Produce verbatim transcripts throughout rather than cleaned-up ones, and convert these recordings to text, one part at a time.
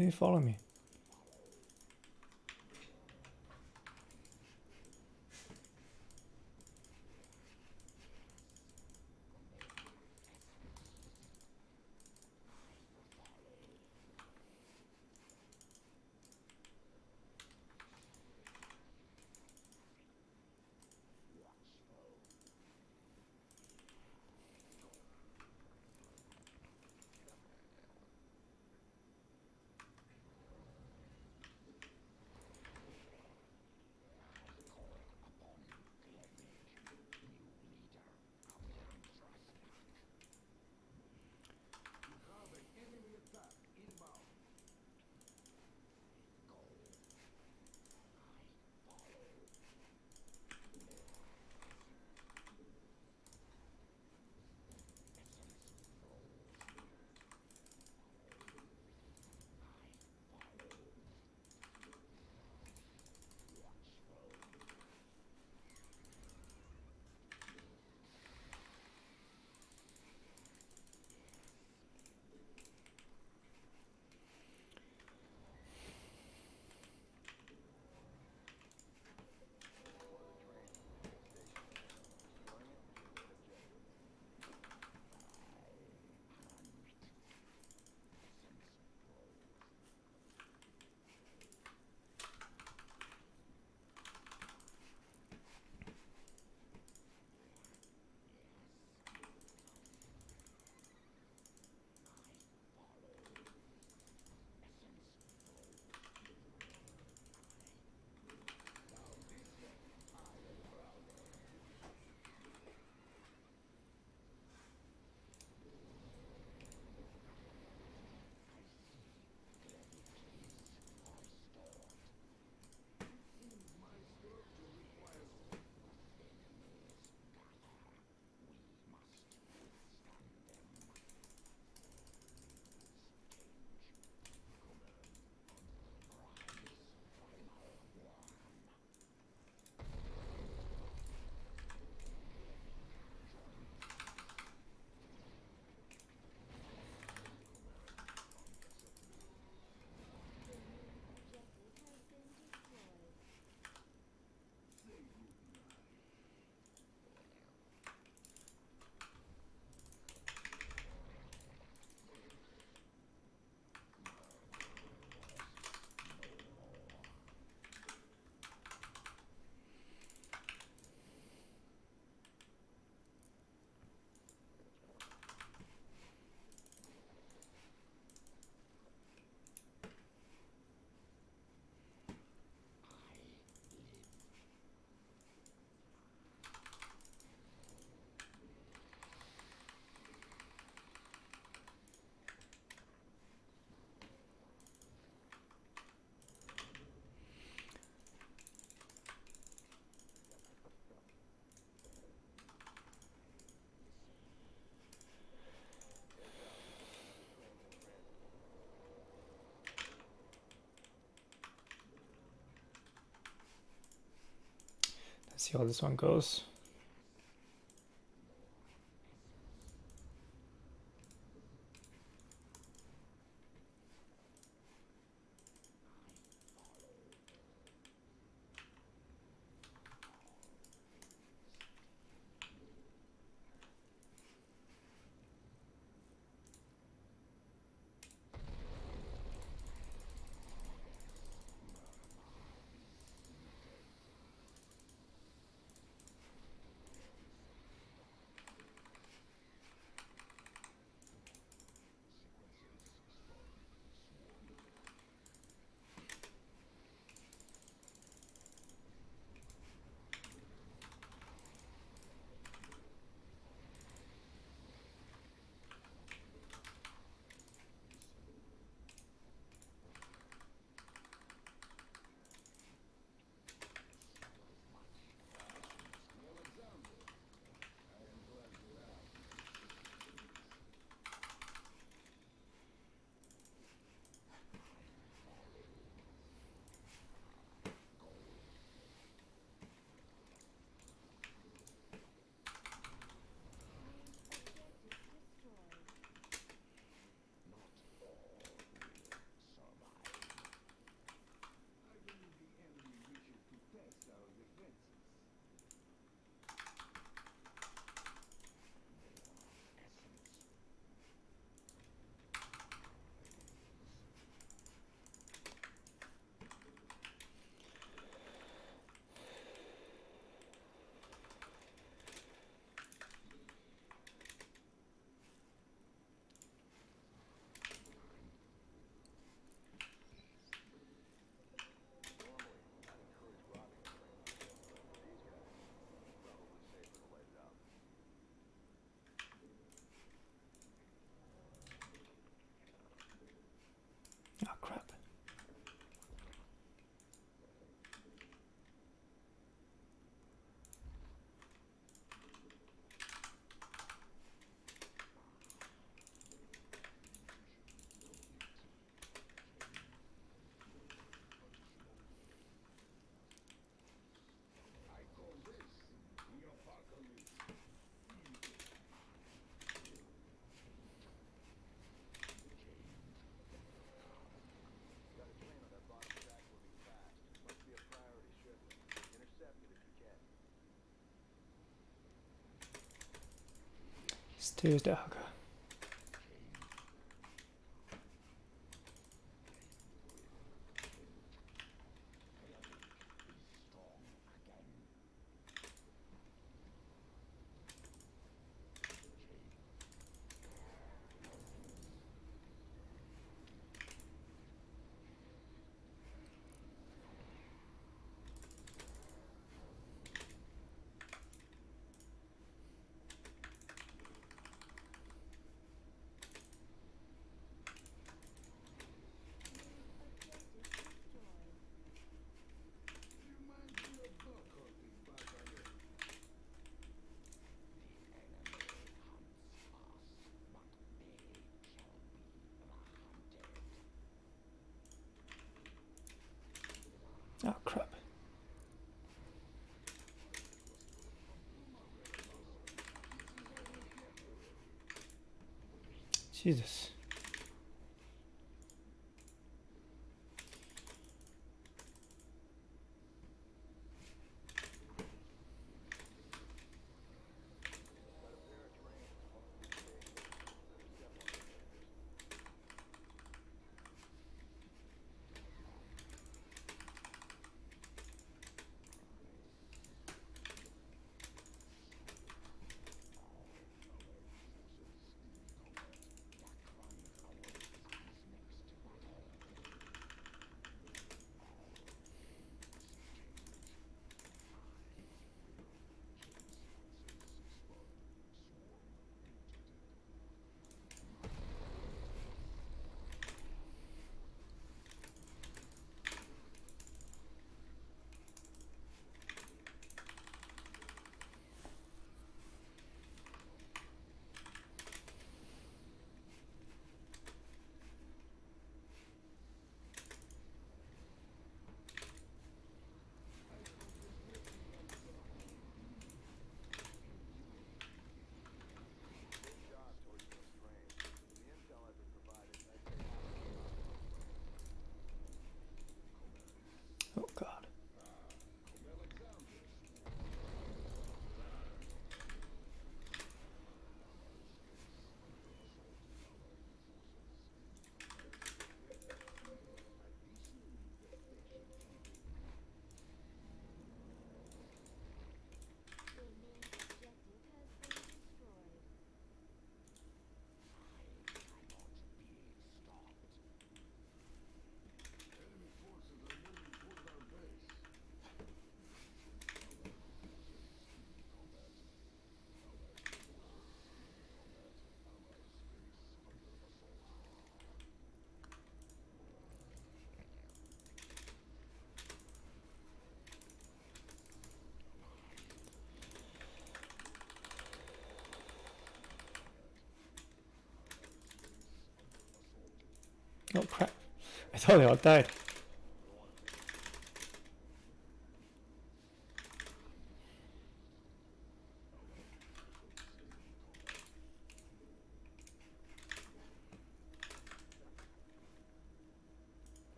didn't you follow me? See how this one goes. It's Tuesday. Okay. Oh, crap. Jesus. Oh crap, I thought they all died.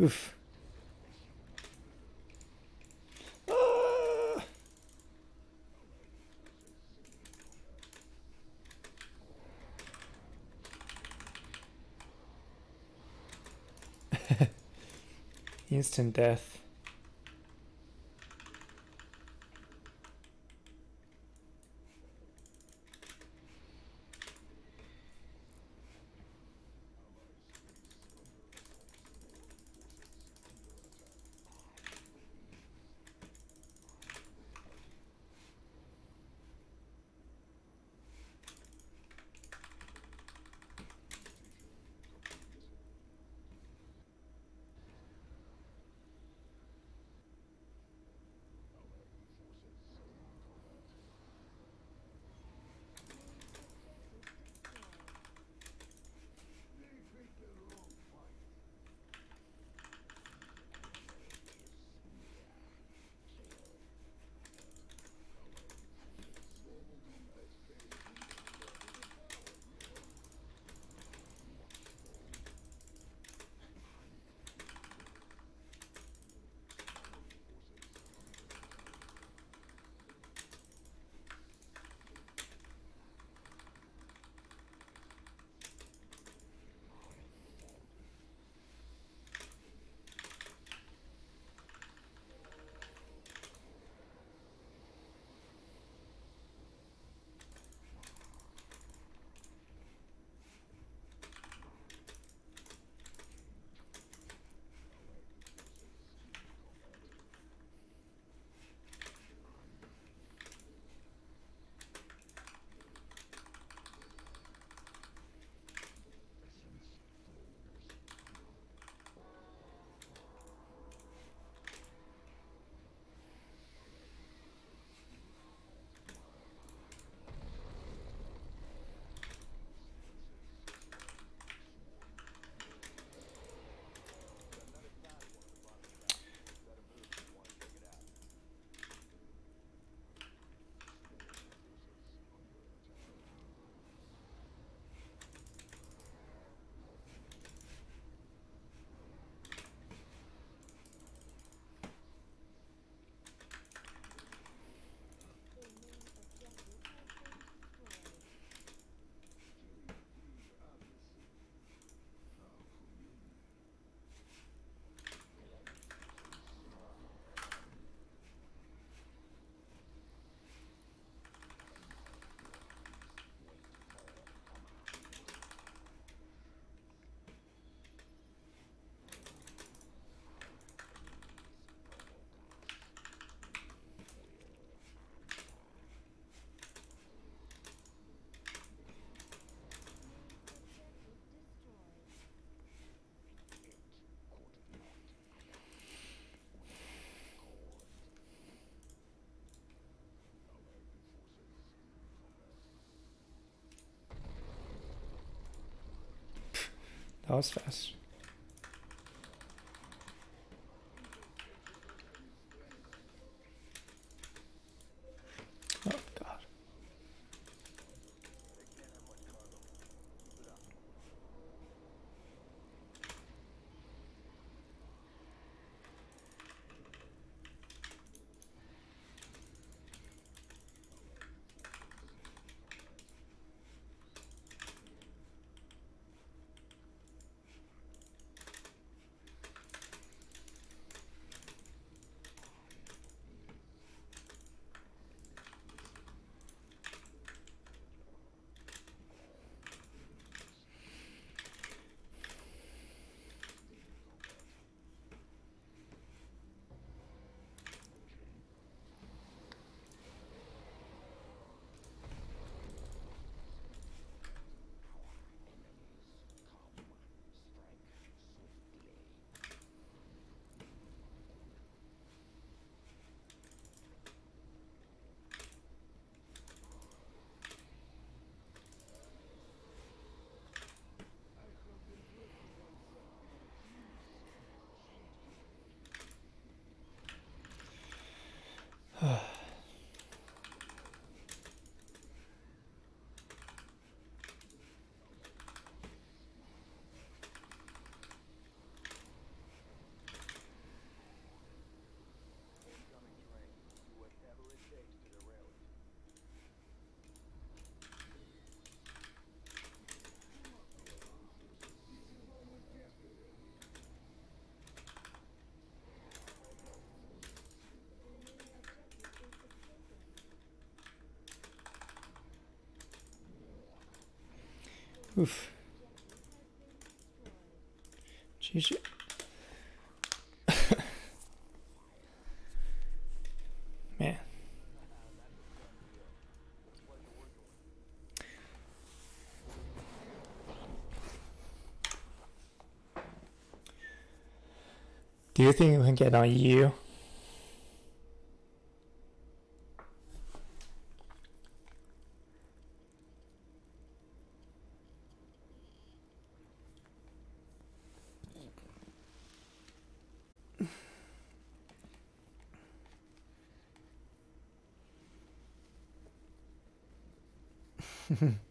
Oof. Ah! Instant death. That was fast. Oof. G G. Man. Do you think we can get on you? Hmm.